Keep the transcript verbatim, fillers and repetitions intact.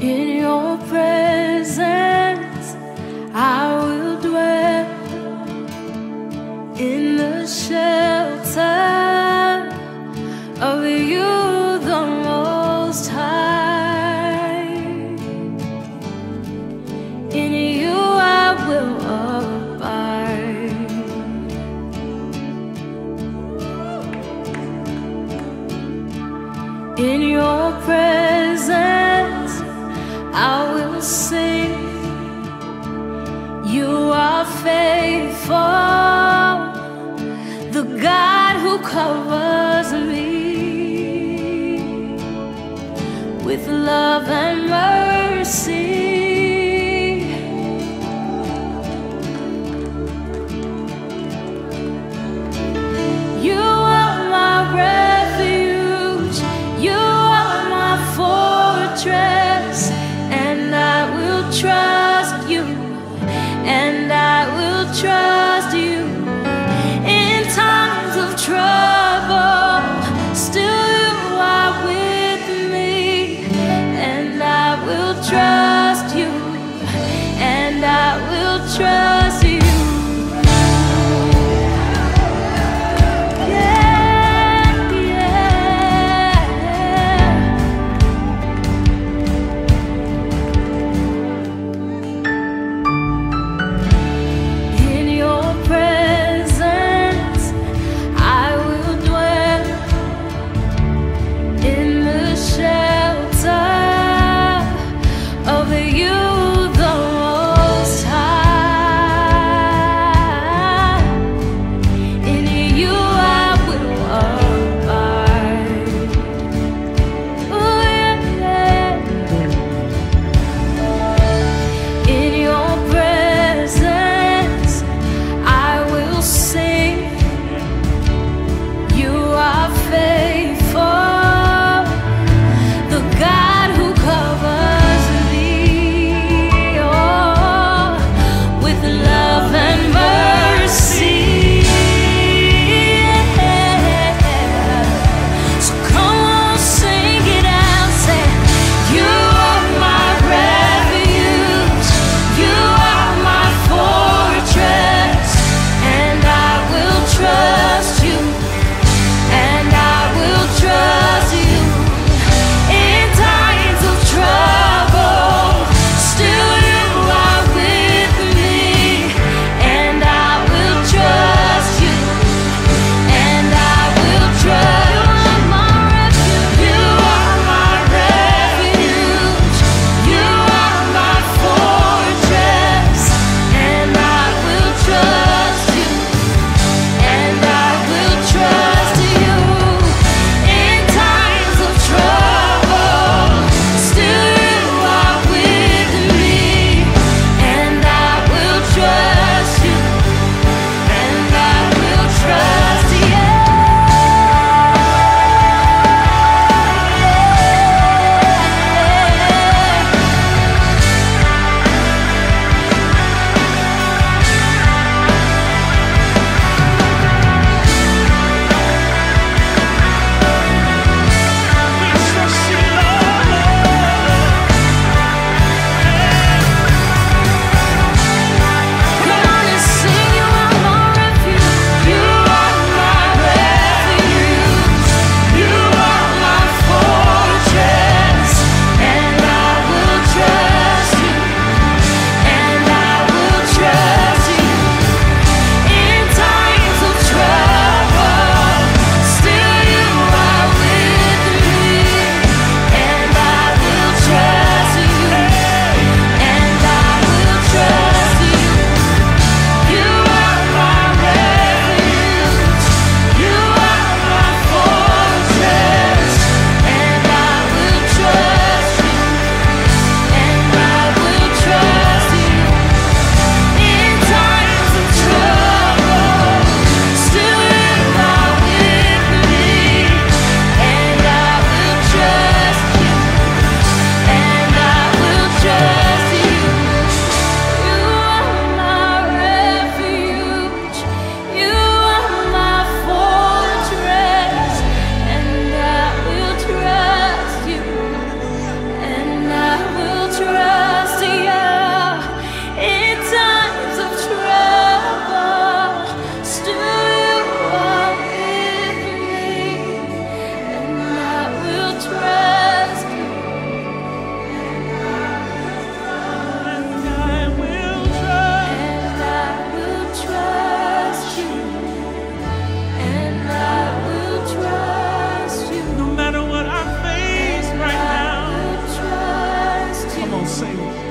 In your presence I will dwell, in the shelter of you the Most High. In you I will abide. In your presence I will sing, you are faithful, the God who covers me with love and mercy. You are my refuge, you are my fortress, trust you, and I will trust you in times of trouble. Still you are with me, and I will trust sing.